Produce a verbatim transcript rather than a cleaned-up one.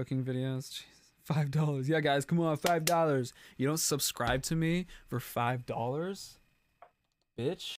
cooking videos. Jeez. five dollars. Yeah, guys, come on, five dollars. You don't subscribe to me for five dollars? Bitch.